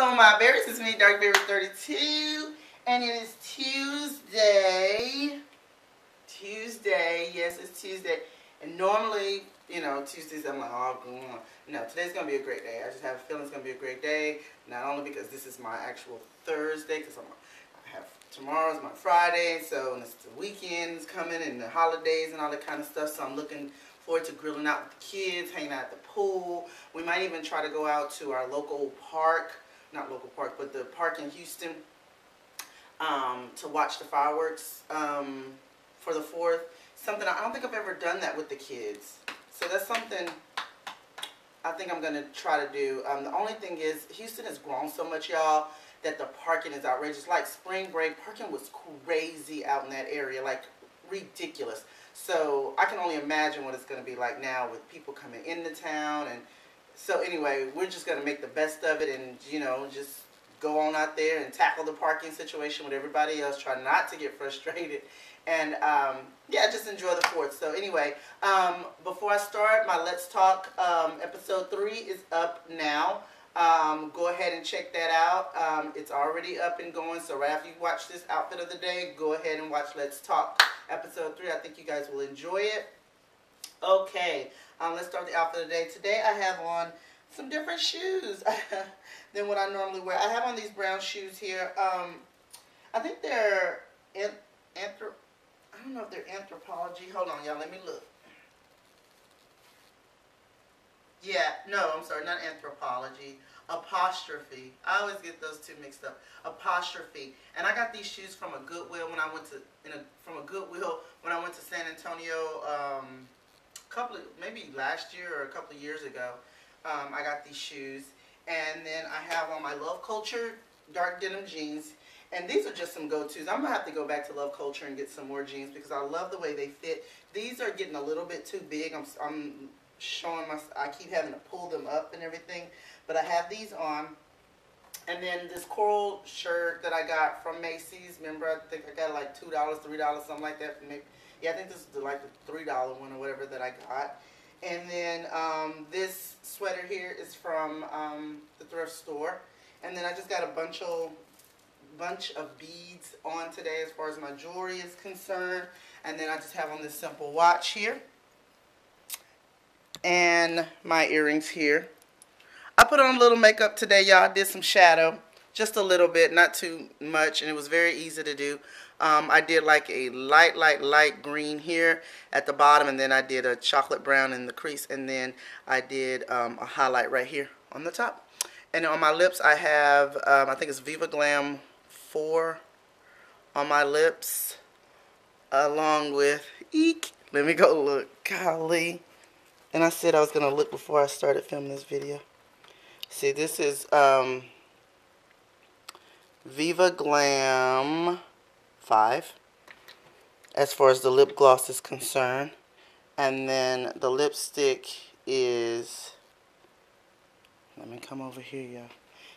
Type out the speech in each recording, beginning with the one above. Hello, my berries. It's me, Darkberry32, and it is Tuesday. Yes, it's Tuesday. And normally, you know, Tuesdays I'm like, oh, God. No, today's going to be a great day. I just have a feeling it's going to be a great day, not only because this is my actual Thursday, because I have tomorrow's my Friday, so and it's the weekend's coming and the holidays and all that kind of stuff, so I'm looking forward to grilling out with the kids, hanging out at the pool. We might even try to go out to our local park, not local park, but the park in Houston to watch the fireworks for the 4th. Something I don't think I've ever done that with the kids. So that's something I think I'm going to try to do. The only thing is Houston has grown so much, y'all, that the parking is outrageous. Like spring break, parking was crazy out in that area, like ridiculous. So I can only imagine what it's going to be like now with people coming into town. And so anyway, we're just going to make the best of it and, you know, just go on out there and tackle the parking situation with everybody else. Try not to get frustrated. And, yeah, just enjoy the 4th. So, anyway, before I start, my Let's Talk episode 3 is up now. Go ahead and check that out. It's already up and going. So, right after you watch this outfit of the day, go ahead and watch Let's Talk episode 3. I think you guys will enjoy it. Okay, let's start the outfit of the day. Today, I have on some different shoes than what I normally wear. I have on these brown shoes here. I think they're I don't know if they're anthropology. Hold on, y'all. Let me look. Yeah, no, I'm sorry. Not anthropology. Apostrophe. I always get those two mixed up. Apostrophe. And I got these shoes from a Goodwill when I went to San Antonio maybe last year or a couple of years ago. I got these shoes, and then I have on my Love Culture dark denim jeans. And these are just some go-tos. I'm going to have to go back to Love Culture and get some more jeans because I love the way they fit. These are getting a little bit too big. I'm showing my, I keep having to pull them up and everything. But I have these on. And then this coral shirt that I got from Macy's. Remember, I think I got like $2, $3, something like that. Yeah, I think this is like the $3 one or whatever that I got. And then this sweater here is from the thrift store. And then I just got a bunch of beads on today as far as my jewelry is concerned. And then I just have on this simple watch here and my earrings here. I put on a little makeup today, y'all. I did some shadow, just a little bit, not too much, and it was very easy to do. I did like a light green here at the bottom, and then I did a chocolate brown in the crease, and then I did a highlight right here on the top. And on my lips I have I think it's Viva Glam 4 on my lips, along with eek, let me go look, Kylie. And I said I was gonna look before I started filming this video. See, this is Viva Glam 5 as far as the lip gloss is concerned, and then the lipstick is, let me come over here, y'all,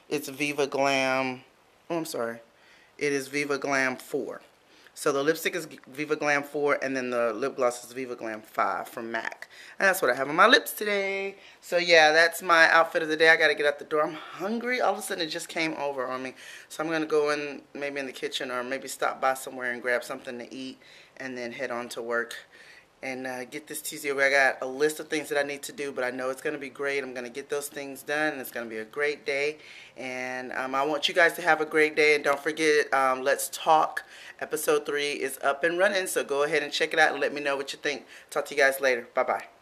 it's Viva Glam, oh I'm sorry, it is Viva Glam 4. So the lipstick is Viva Glam 4, and then the lip gloss is Viva Glam 5 from MAC. And that's what I have on my lips today. So yeah, that's my outfit of the day. I got to get out the door. I'm hungry. All of a sudden, it just came over on me. So I'm going to go in, maybe in the kitchen, or maybe stop by somewhere and grab something to eat, and then head on to work and get this Tuesday away. I got a list of things that I need to do, but I know it's going to be great. I'm going to get those things done, and it's going to be a great day. And I want you guys to have a great day. And don't forget, Let's Talk episode 3 is up and running. So go ahead and check it out and let me know what you think. Talk to you guys later. Bye-bye.